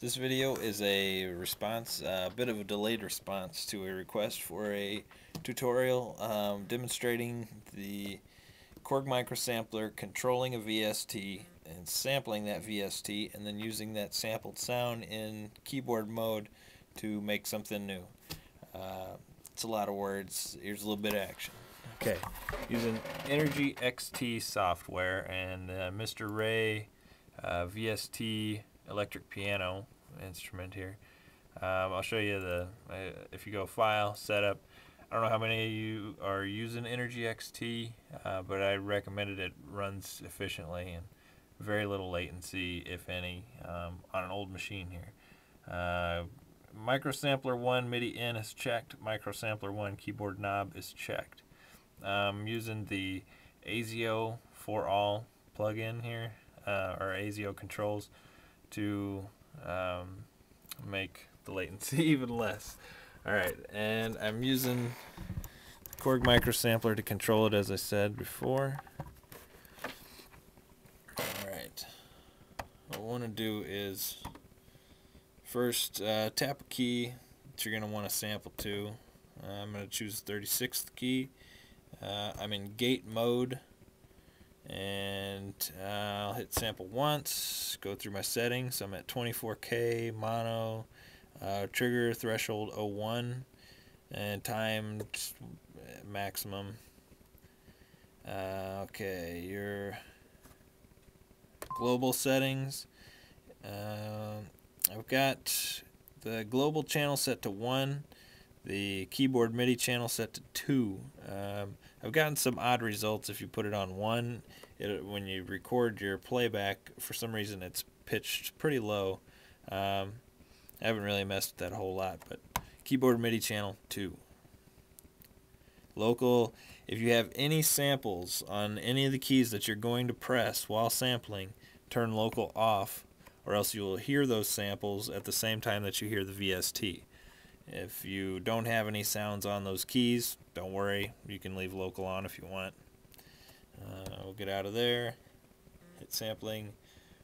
This video is a response, a bit of a delayed response to a request for a tutorial demonstrating the KORG microSampler controlling a VST and sampling that VST and then using that sampled sound in keyboard mode to make something new. It's a lot of words. Here's a little bit of action. Okay, using Energy XT software and Mr. Ray VST electric piano instrument here. I'll show you the, if you go file, setup. I don't know how many of you are using Energy XT, but I recommend it. It runs efficiently and very little latency, if any, on an old machine here. Microsampler 1 MIDI in is checked. Microsampler 1 keyboard knob is checked. I'm using the ASIO for all plugin here, or ASIO controls, to make the latency even less. Alright, and I'm using the KORG microSampler to control it, as I said before. Alright, what I want to do is first tap a key that you're going to want to sample to. I'm going to choose the 36th key. I'm in gate mode, and I'll hit sample once, go through my settings. I'm at 24K, mono, trigger threshold 01, and time maximum. Okay, your global settings. I've got the global channel set to 1, the keyboard MIDI channel set to 2. I've gotten some odd results if you put it on 1. When you record your playback, for some reason it's pitched pretty low. I haven't really messed with that a whole lot, but keyboard MIDI channel 2. Local, if you have any samples on any of the keys that you're going to press while sampling, turn local off, or else you will hear those samples at the same time that you hear the VST. If you don't have any sounds on those keys, don't worry, you can leave local on if you want. We'll get out of there, hit sampling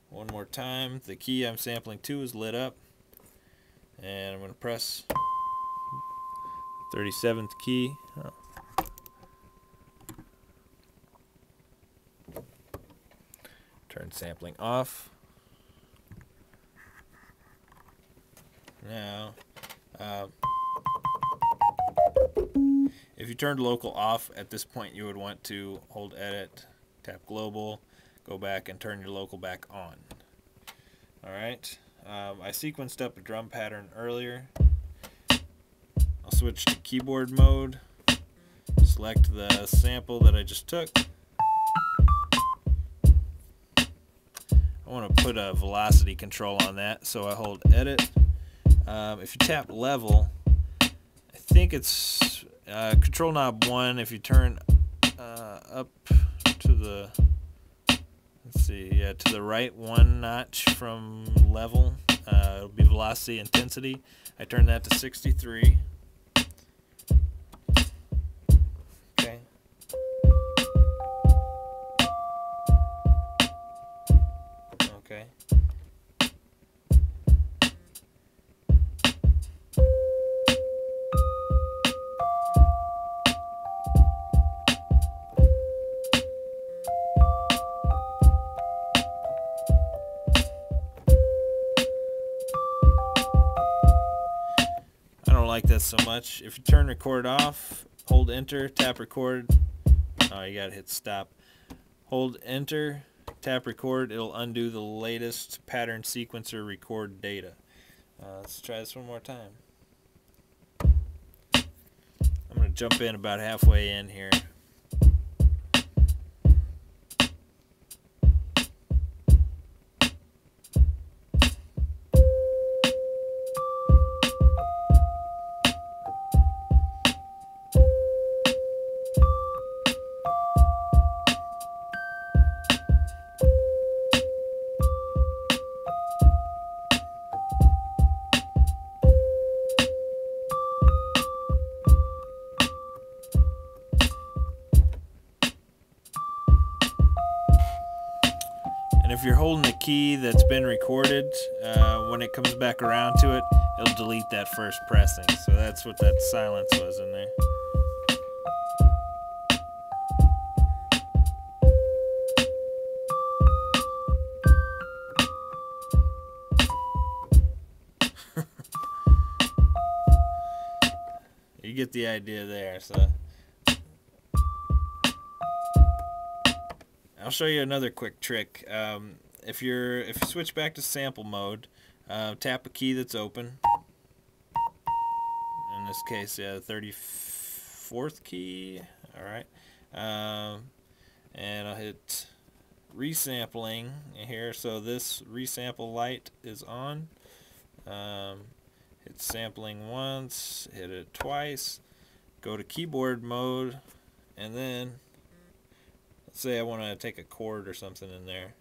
one more time. The key I'm sampling to is lit up, and I'm going to press 37th key. Oh. Turn sampling off. Now, if you turned local off at this point, you would want to hold edit, tap global, go back and turn your local back on. Alright, I sequenced up a drum pattern earlier. I'll switch to keyboard mode, select the sample that I just took. I want to put a velocity control on that, so I hold edit. If you tap level, I think it's control knob 1. If you turn up to the, let's see, yeah, to the right one notch from level, it'll be velocity intensity. I turn that to 63. Okay. Okay. Like that so much. If you turn record off, hold enter, tap record. Oh, you gotta hit stop. Hold enter, tap record. It'll undo the latest pattern sequencer record data. Let's try this one more time. I'm gonna jump in about halfway in here. you're holding a key that's been recorded, when it comes back around to it, it'll delete that first pressing. So that's what that silence was in there. You get the idea there. So I'll show you another quick trick. If you switch back to sample mode, tap a key that's open. In this case, yeah, the 34th key. All right, and I'll hit resampling here. So this resample light is on. Hit sampling once, hit it twice, go to keyboard mode, and then let's say I want to take a chord or something in there.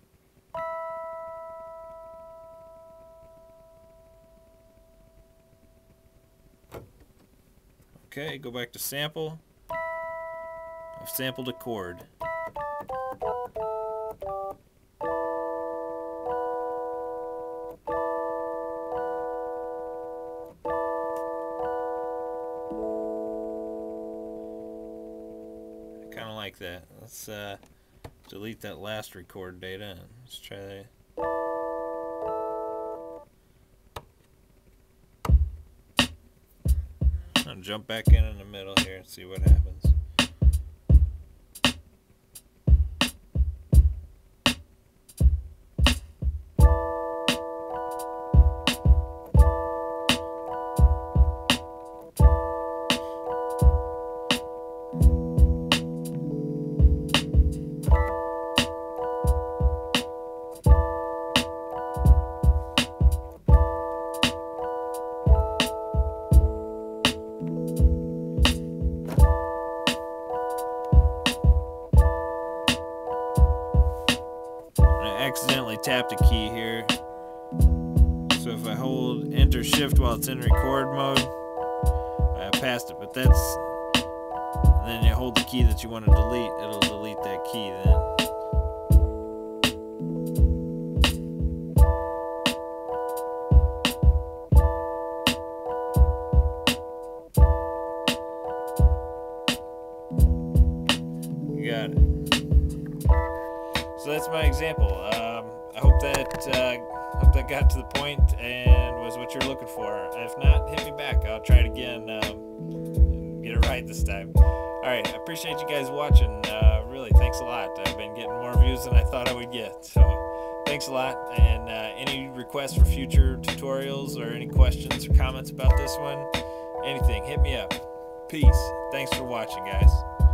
Okay, go back to sample. I've sampled a chord. Kind of like that. Let's delete that last record data. Let's try that. I'll jump back in the middle here and see what happens. Tapped a key here, so if I hold enter shift while it's in record mode, I passed it, but that's, and then you hold the key that you want to delete, it'll delete that key then. So that's my example. I hope that got to the point and was what you're looking for. If not, hit me back. I'll try it again and get it right this time. All right, I appreciate you guys watching. Really, thanks a lot. I've been getting more views than I thought I would get. So thanks a lot. And any requests for future tutorials or any questions or comments about this one, anything, hit me up. Peace. Thanks for watching, guys.